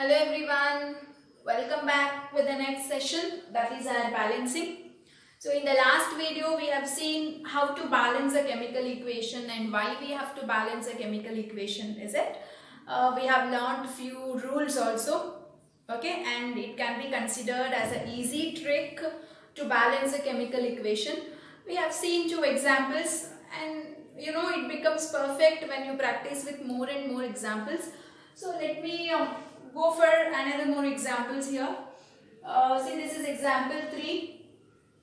Hello everyone, welcome back with the next session, that is our balancing. So in the last video we have seen how to balance a chemical equation and why we have to balance a chemical equation, is it? We have learned few rules also, okay, and it can be considered as an easy trick to balance a chemical equation. We have seen two examples and you know it becomes perfect when you practice with more and more examples. So let me go for another more examples here. See, this is example 3.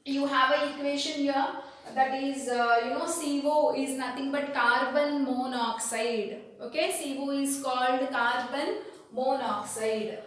You have an equation here that is, CO is nothing but carbon monoxide. Okay, CO is called carbon monoxide.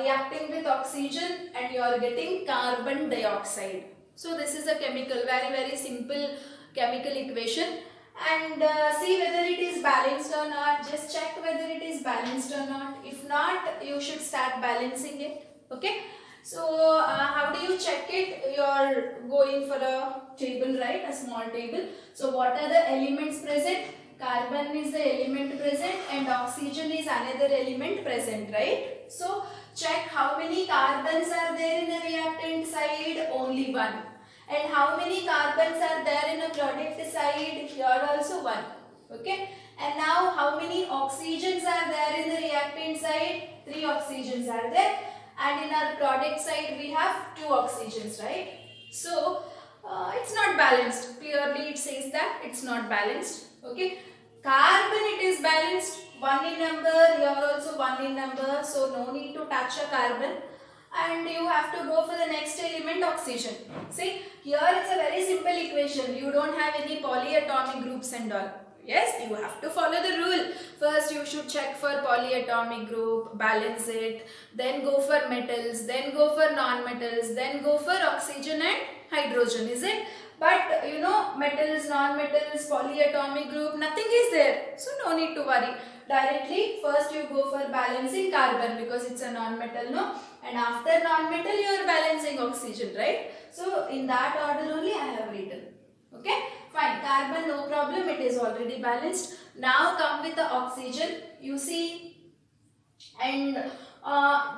Reacting with oxygen and you are getting carbon dioxide. So this is a chemical, very simple chemical equation. And see whether it is balanced or not. Just check whether it is balanced or not. If not, you should start balancing it. Okay. So how do you check it? You are going for a table, right? A small table. So what are the elements present? Carbon is the element present and oxygen is another element present, right? So check how many carbons are there in the reactant side. Only one. And how many carbons are there in a product side? Here also one. Okay. And now how many oxygens are there in the reactant side? 3 oxygens are there. And in our product side we have 2 oxygens, right? So it's not balanced. Clearly it says that it's not balanced. Okay. Carbon it is balanced. 1 in number. Here also 1 in number. So no need to touch a carbon. And you have to go for the next element, oxygen. See, here it's a very simple equation. You don't have any polyatomic groups and all. Yes, you have to follow the rule. First you should check for polyatomic group, balance it, then go for metals, then go for non-metals, then go for oxygen and hydrogen, is it? But you know, metals, non-metals, polyatomic group, nothing is there. So no need to worry. Directly first you go for balancing carbon because it's a non-metal, no? And after non-metal you are balancing oxygen, right? So in that order only I have written. Okay, fine. Carbon, no problem. It is already balanced. Now come with the oxygen. You see, and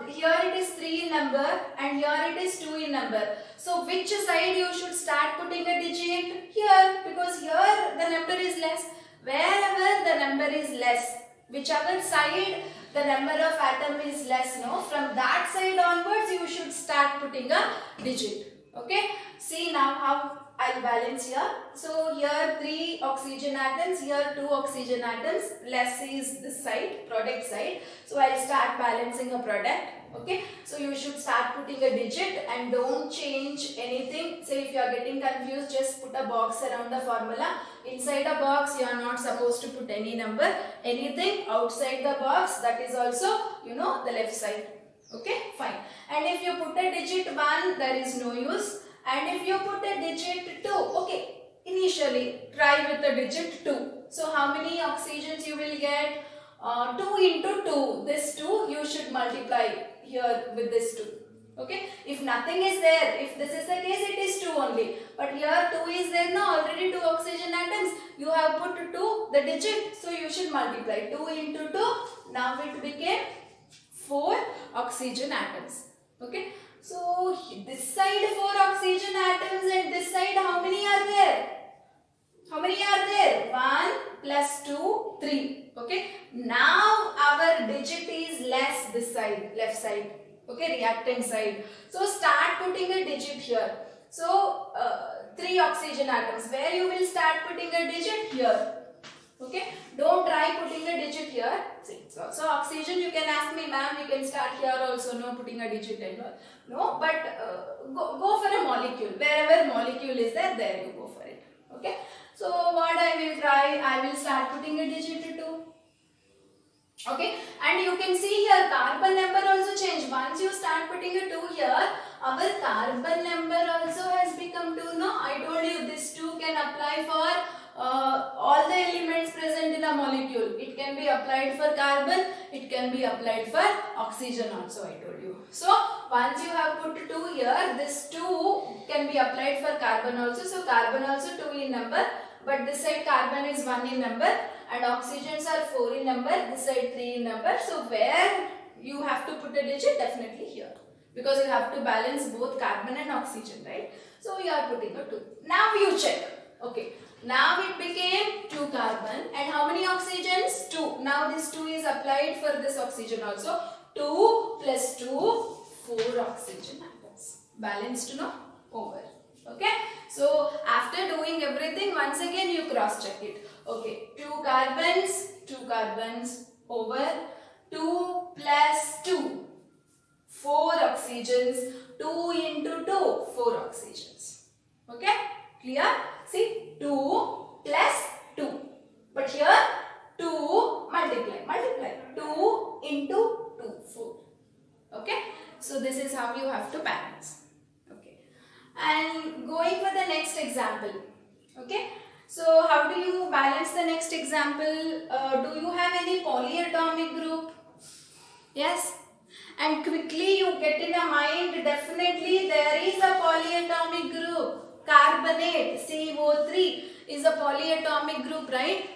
here it is 3 in number and here it is 2 in number. So which side you should start putting a digit? Here, because here the number is less. Wherever the number is less, whichever side the number of atom is less, no, from that side onwards you should start putting a digit. Okay, see now how I'll balance here. So here 3 oxygen atoms, here 2 oxygen atoms, less is this side, product side. So I'll start balancing a product. Okay, so you should start putting a digit and don't change anything. So if you are getting confused, just put a box around the formula. Inside a box you are not supposed to put any number. Anything outside the box, that is also, you know, the left side. Okay, fine. And if you put a digit 1, there is no use. And if you put a digit 2, okay, initially try with a digit 2. So how many oxygens you will get? 2 into 2, this 2 you should multiply here with this 2. Okay, if nothing is there, if this is the case, it is 2 only. But here 2 is there, no, already 2 oxygen atoms. You have put 2, the digit, so you should multiply. 2 into 2, now it became 4 oxygen atoms. Okay, so this side 4 oxygen atoms and this side how many are there? 1 plus 2, 3. Okay, now our digit is less this side, left side. Okay, reactant side. So start putting a digit here. So 3 oxygen atoms, where you will start putting a digit? Here. Okay, don't try putting a digit here. See, so oxygen, you can ask me, ma'am, you can start here also, no, putting a digit and all. No, but go for a molecule. Wherever molecule is there, there you go for it. Okay, so what I will try, I will start putting a digit to 2. Okay, and you can see here carbon number also changed. Once you start putting a 2 here, our carbon number also has become 2. No, I told you this 2 can apply for all the elements present in a molecule. It can be applied for carbon, it can be applied for oxygen also, I told you. So once you have put 2 here, this 2 can be applied for carbon also. So carbon also 2 in number, but this side carbon is 1 in number and oxygens are 4 in number, this side 3 in number. So where you have to put a digit definitely here, because you have to balance both carbon and oxygen, right? So you are putting a 2. Now you check. Okay. Now it became 2 carbon and how many oxygens? 2. Now this 2 is applied for this oxygen also. 2 plus 2, 4 oxygen atoms. Balanced, no? Over. Okay. So after doing everything, once again you cross check it. Okay. 2 carbons over 2 plus 2. 4 oxygens, 2 into 2, 4 oxygens. Okay, clear? See, 2 plus 2. But here, 2 multiply. 2 into 2, 4. Okay, so this is how you have to balance. Okay, and going for the next example. Okay, so how do you balance the next example? Do you have any polyatomic group? Yes. And quickly you get in your mind, definitely there is a polyatomic group. Carbonate, CO3 is a polyatomic group, right?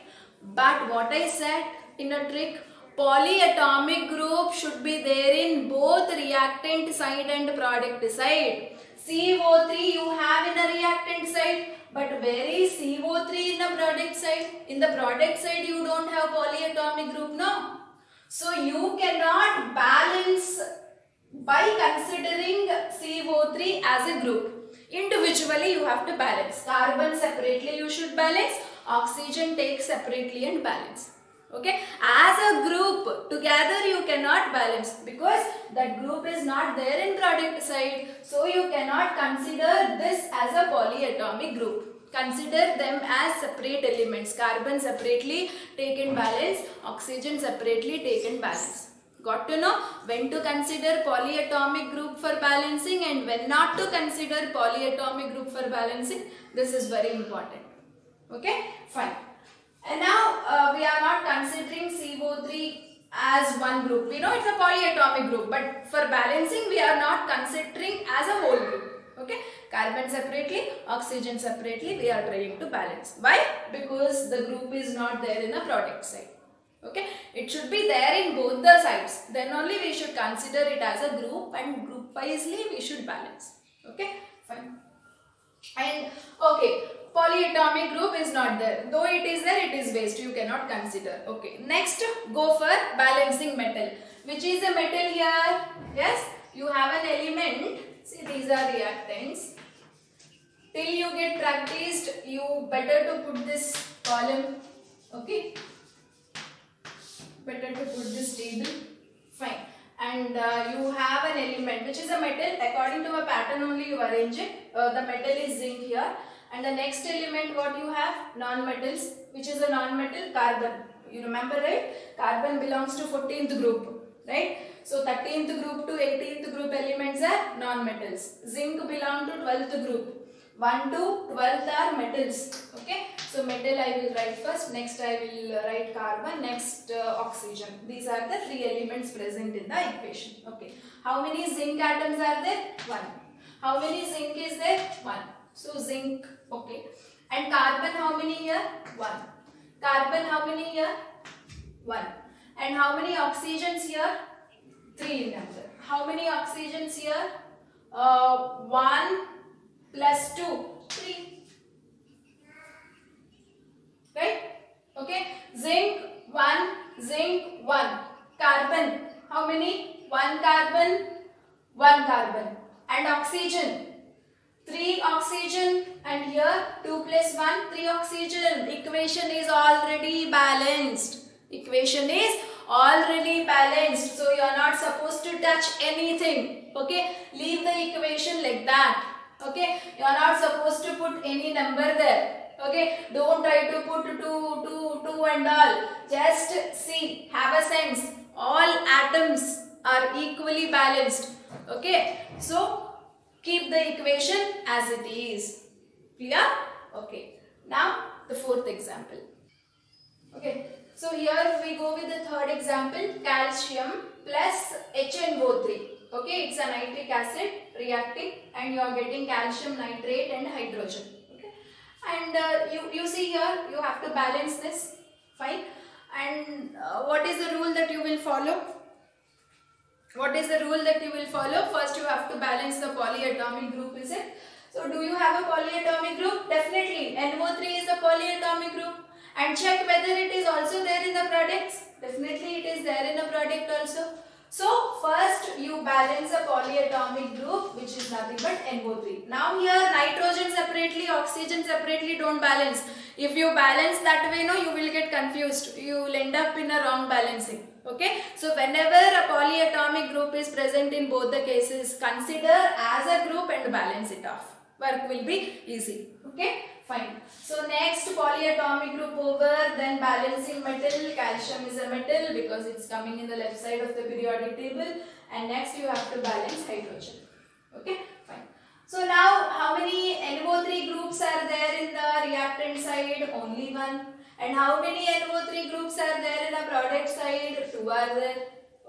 But what I said in a trick, polyatomic group should be there in both reactant side and product side. CO3 you have in a reactant side, but where is CO3 in the product side? In the product side you don't have polyatomic group, no? So you cannot balance by considering CO3 as a group. Individually you have to balance. Carbon separately you should balance. Oxygen take separately and balance. Okay. As a group together you cannot balance because that group is not there in product side. So you cannot consider this as a polyatomic group. Consider them as separate elements. Carbon separately take and balance. Oxygen separately take and balance. Got to know when to consider polyatomic group for balancing and when not to consider polyatomic group for balancing. This is very important. Okay, fine. And now we are not considering CO3 as one group. We know it's a polyatomic group, but for balancing we are not considering as a whole group. Okay, carbon separately, oxygen separately, we are trying to balance. Why? Because the group is not there in the product side. Okay, it should be there in both the sides. Then only we should consider it as a group and group wisely we should balance. Okay, fine. And okay, polyatomic group is not there. Though it is there, it is waste. You cannot consider. Okay, next go for balancing metal. Which is a metal here? Yes, you have an element. See, these are reactants. Till you get practiced, you better to put this column, okay? Better to put this table, fine. And you have an element which is a metal. According to a pattern only you arrange it. The metal is zinc here. And the next element what you have? Non-metals, which is a non-metal carbon. You remember, right? Carbon belongs to 14th group, right? So 13th group to 18th group elements are non-metals. Zinc belong to 12th group. 1 to 12th are metals. Okay. So metal I will write first. Next I will write carbon. Next oxygen. These are the three elements present in the equation. Okay. How many zinc atoms are there? 1. How many zinc is there? 1. So zinc. Okay. And carbon how many here? 1. Carbon how many here? 1. And how many oxygens here? 3 in number. How many oxygens here? 1 plus 2, 3. Right? Okay. Zinc, 1. Zinc, 1. Carbon. How many? 1 carbon, 1 carbon. And oxygen. 3 oxygen. And here 2 plus 1, 3 oxygen. Equation is already balanced. Equation is already balanced, so you are not supposed to touch anything. Okay, leave the equation like that. Okay, you are not supposed to put any number there. Okay, don't try to put 2, 2, 2 and all. Just see, have a sense. All atoms are equally balanced. Okay, so keep the equation as it is. Clear? Okay, now the 4th example. Okay. So here we go with the 3rd example, calcium plus HNO3. Okay, it's a nitric acid reacting and you are getting calcium nitrate and hydrogen. Okay, and you see here you have to balance this, fine. And what is the rule that you will follow? What is the rule that you will follow? First you have to balance the polyatomic group, is it? So do you have a polyatomic group? Definitely. NO3 is a polyatomic group. And check whether it is also there in the products. Definitely it is there in the product also. So first you balance a polyatomic group, which is nothing but NO3. Now here nitrogen separately, oxygen separately, don't balance. If you balance that way, no, you will get confused. You will end up in a wrong balancing. Okay. So whenever a polyatomic group is present in both the cases, consider as a group and balance it off. Work will be easy. Okay. Fine. So next, polyatomic group over, then balancing metal. Calcium is a metal because it's coming in the left side of the periodic table, and next you have to balance hydrogen. Okay, fine. So now how many NO3 groups are there in the reactant side? Only one. And how many NO3 groups are there in the product side? Two are there.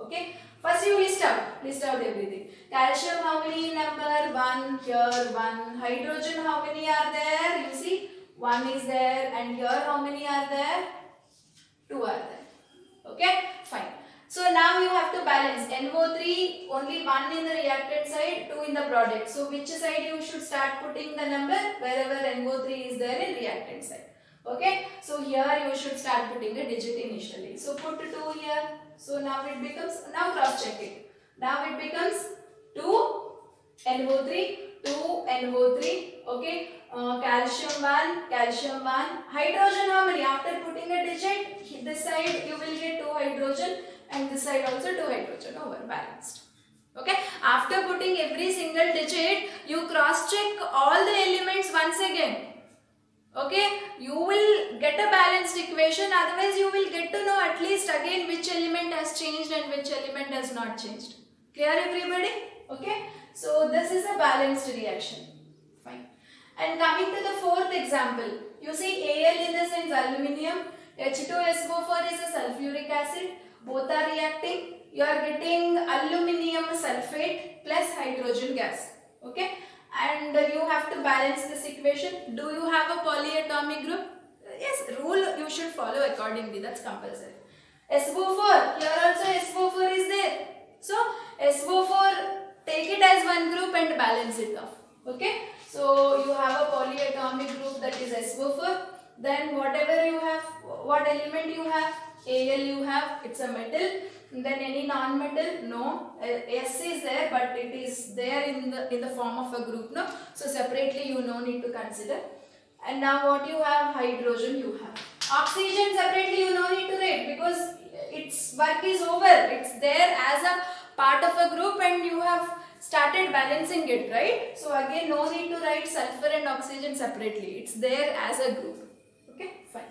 Okay. First you list out everything. Calcium, how many number? 1 here, 1. Hydrogen, how many are there? You see, 1 is there, and here how many are there? 2 are there. Okay, fine. So now you have to balance NO3, only 1 in the reactant side, 2 in the product. So which side you should start putting the number? Wherever NO3 is there in reactant side. Okay, so here you should start putting a digit initially. So put 2 here. So now it becomes, now cross check it. Now it becomes 2 NO3, 2 NO3. Okay, calcium 1. Hydrogen how many? After putting a digit, this side you will get 2 hydrogen and this side also 2 hydrogen. Over balanced. Okay, after putting every single digit, you cross check all the elements once again. Okay, you will get a balanced equation, otherwise you will get to know at least again which element has changed and which element has not changed. Clear everybody? Okay, so this is a balanced reaction. Fine. And coming to the fourth example, you see Al in the sense aluminium, H2SO4 is a sulfuric acid, both are reacting, you are getting aluminium sulfate plus hydrogen gas. Okay. And you have to balance this equation. Do you have a polyatomic group? Yes, rule you should follow accordingly. That's compulsory. SO4, here also SO4 is there. So SO4, take it as one group and balance it off. Okay. So you have a polyatomic group that is SO4. Then whatever you have, what element you have? Al you have, it's a metal. Then any non-metal? No. S is there, but it is there in the form of a group, no? So separately you no need to consider. And now what you have? Hydrogen you have. Oxygen separately you no need to write because its work is over. It's there as a part of a group and you have started balancing it, right? So again no need to write sulfur and oxygen separately. It's there as a group. Okay, fine.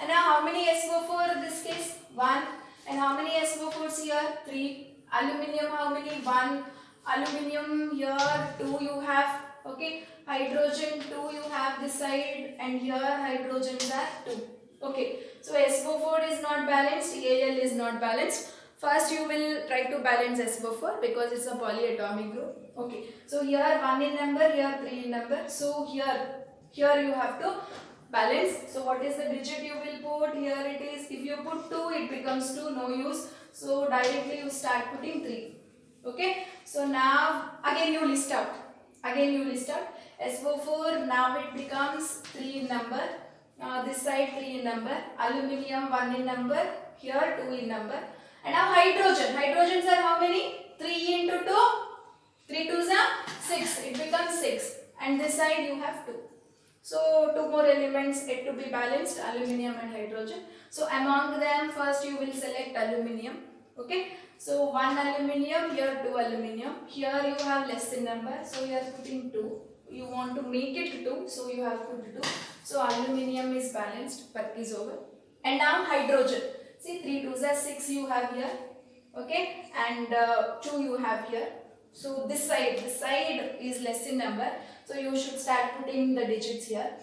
And now how many SO4 in this case? 1. And how many SO4s here? 3. Aluminium how many? 1. Aluminium here 2 you have. Okay. Hydrogen 2 you have this side, and here hydrogens are 2. Okay. So SO4 is not balanced. Al is not balanced. First you will try to balance SO4 because it's a polyatomic group. Okay. So here 1 in number, here 3 in number. So here you have to balance. So what is the digit you will put? Here it is. If you put 2, it becomes 2, no use. So directly you start putting 3. Okay. So now again you list out. SO4, now it becomes 3 in number. This side 3 in number. Aluminium 1 in number. Here 2 in number. And now hydrogen. Hydrogens are how many? 3 into 2. 3 2s are 6. It becomes 6. And this side you have 2. So 2 more elements get to be balanced, aluminium and hydrogen. So among them first you will select aluminium. Okay. So 1 aluminium, here 2 aluminium. Here you have less in number. So you are putting 2. You want to make it 2. So you have put 2. So aluminium is balanced. Work is over. And now hydrogen. See 3 2s are 6 you have here. Okay. And 2 you have here. So this side is less in number. So you should start putting the digits here.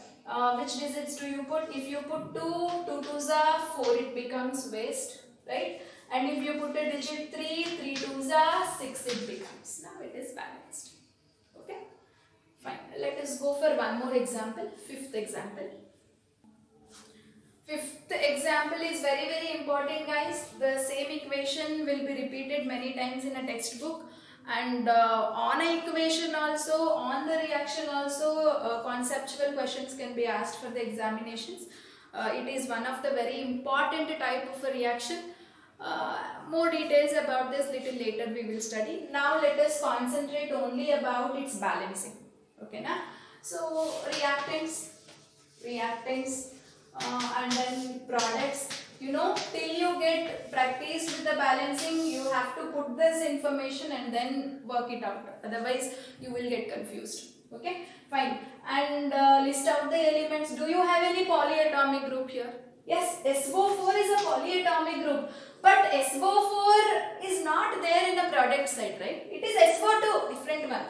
Which digits do you put? If you put 2 2s are 4, it becomes waste, right? And if you put a digit 3 2s are 6, it becomes. Now it is balanced. Okay? Fine. Let us go for one more example. Fifth example. Fifth example. example is very very important, guys. The same equation will be repeated many times in a textbook, and on an equation also, on the reaction also, conceptual questions can be asked for the examinations. It is one of the very important type of a reaction. More details about this little later we will study. Now let us concentrate only about its balancing. Okay, na? So reactants and then products. You know, till you get practiced with the balancing, you have to put this information and then work it out. Otherwise, you will get confused. Okay, fine. And list out the elements. Do you have any polyatomic group here? Yes, SO4 is a polyatomic group, but SO4 is not there in the product side, right? It is SO2, different one.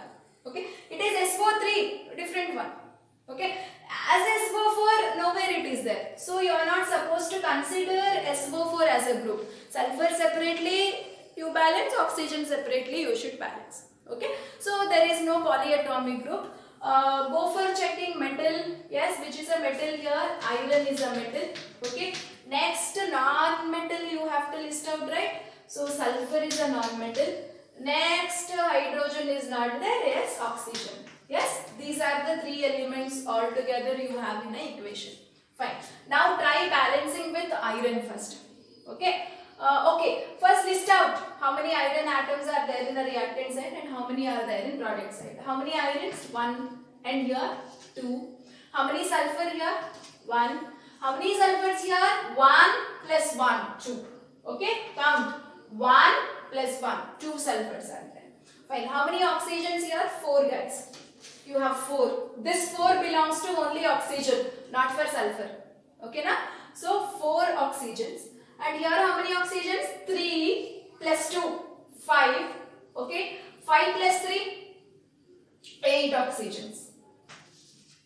Okay, it is SO3, different one. Okay, as SO4, nowhere it is there. So you are not supposed to consider SO4 as a group. Sulfur separately you balance, oxygen separately you should balance. Okay, so there is no polyatomic group. Go for checking metal. Yes, which is a metal here? Iron is a metal. Okay, next non-metal you have to list out, right? So sulfur is a non-metal. Next hydrogen is not there. Yes, oxygen. Yes, these are the three elements all together you have in an equation. Fine. Now try balancing with iron first. Okay. Okay, first list out how many iron atoms are there in the reactant side and how many are there in product side. How many irons? 1, and here 2. How many sulfur here? 1. How many sulfurs here? 1 plus 1, 2. Okay, count. 1 plus 1, 2 sulfurs are there. Fine. How many oxygens here? 4, guys. You have 4. This 4 belongs to only oxygen, not for sulfur. Okay, na? So 4 oxygens. And here how many oxygens? 3 plus 2, 5, okay, 5 plus 3, 8 oxygens,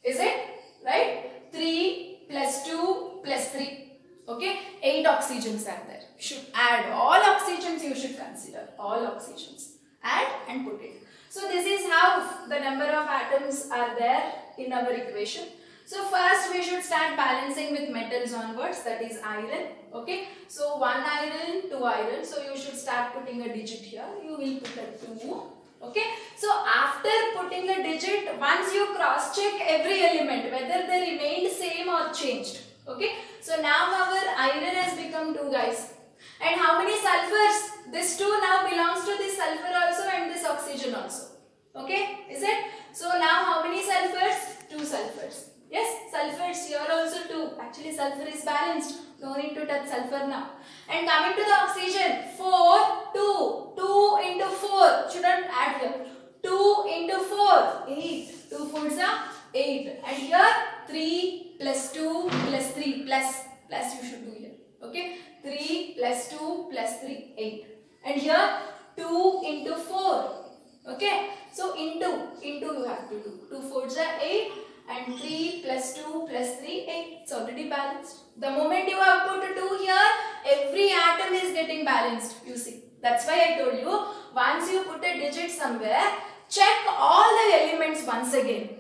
is it, right? 3 plus 2 plus 3, okay, 8 oxygens are there. Should add all oxygens, you should consider all oxygens, add and put it. So this is how the number of atoms are there in our equation. So first we should start balancing with metals onwards, that is iron. Okay, so 1 iron, 2 iron. So you should start putting a digit here. You will put a 2. Okay, so after putting a digit, once you cross check every element whether they remained same or changed. Okay, so now our iron has become 2, guys. And how many sulfurs? This 2 now belongs to this sulfur also and this oxygen also. Okay, is it? So now how many sulfurs? 2 sulfurs. Yes, sulfurs here also 2. Actually, sulfur is balanced. No need to touch sulfur now. And coming to the oxygen, 4, 2, 2 into 4. Shouldn't add here. 2 into 4, 8. 2 fours are 8. And here 3 plus 2 plus 3 plus you should do here. Okay, 3 plus 2 plus 3, 8. And here 2 into 4. Okay, so into you have to do. 2 fours are 8. And 3 plus 2 plus 3, 8. It's already balanced. The moment you have put a 2 here, every atom is getting balanced, you see. That's why I told you, once you put a digit somewhere, check all the elements once again.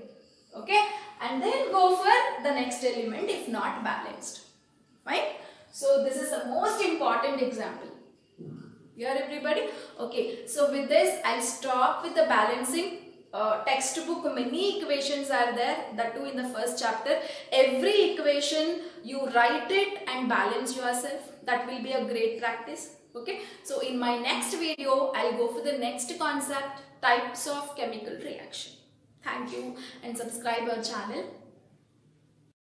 Okay? And then go for the next element if not balanced. Right? So this is the most important example. Here, everybody? Okay. So with this, I'll stop with the balancing. Textbook, many equations are there, that too in the first chapter. Every equation you write it and balance yourself. That will be a great practice. Okay, so in my next video I'll go for the next concept, types of chemical reaction. Thank you, and subscribe our channel.